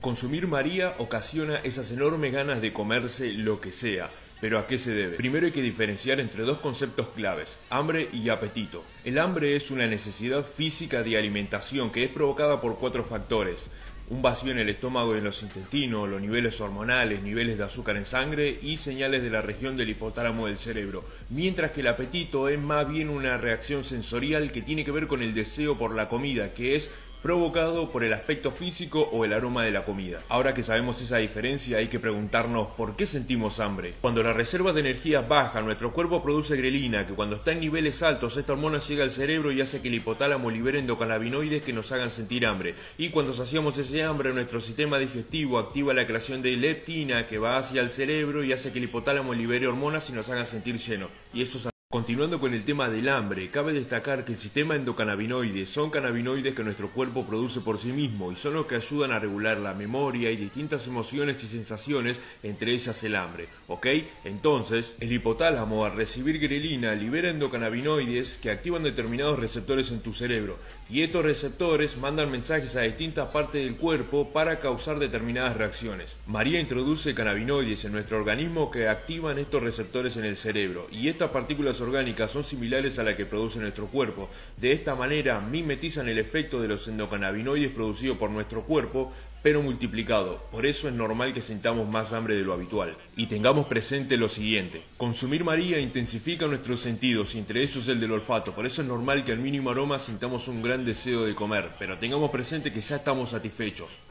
Consumir María ocasiona esas enormes ganas de comerse lo que sea. ¿Pero a qué se debe? Primero hay que diferenciar entre dos conceptos claves, hambre y apetito. El hambre es una necesidad física de alimentación que es provocada por cuatro factores. Un vacío en el estómago y en los intestinos, los niveles hormonales, niveles de azúcar en sangre y señales de la región del hipotálamo del cerebro. Mientras que el apetito es más bien una reacción sensorial que tiene que ver con el deseo por la comida, que es provocado por el aspecto físico o el aroma de la comida. Ahora que sabemos esa diferencia, hay que preguntarnos ¿por qué sentimos hambre? Cuando la reserva de energía baja, nuestro cuerpo produce grelina, que cuando está en niveles altos, esta hormona llega al cerebro y hace que el hipotálamo libere endocannabinoides que nos hagan sentir hambre. Y cuando saciamos ese hambre, nuestro sistema digestivo activa la creación de leptina, que va hacia el cerebro y hace que el hipotálamo libere hormonas y nos hagan sentir llenos. Y eso es. Continuando con el tema del hambre, cabe destacar que el sistema endocannabinoides son cannabinoides que nuestro cuerpo produce por sí mismo y son los que ayudan a regular la memoria y distintas emociones y sensaciones, entre ellas el hambre, ¿ok? Entonces, el hipotálamo al recibir grelina libera endocannabinoides que activan determinados receptores en tu cerebro y estos receptores mandan mensajes a distintas partes del cuerpo para causar determinadas reacciones. María introduce cannabinoides en nuestro organismo que activan estos receptores en el cerebro y estas partículas orgánicas son similares a la que produce nuestro cuerpo. De esta manera mimetizan el efecto de los endocannabinoides producidos por nuestro cuerpo, pero multiplicado. Por eso es normal que sintamos más hambre de lo habitual. Y tengamos presente lo siguiente. Consumir María intensifica nuestros sentidos, entre ellos el del olfato. Por eso es normal que al mínimo aroma sintamos un gran deseo de comer, pero tengamos presente que ya estamos satisfechos.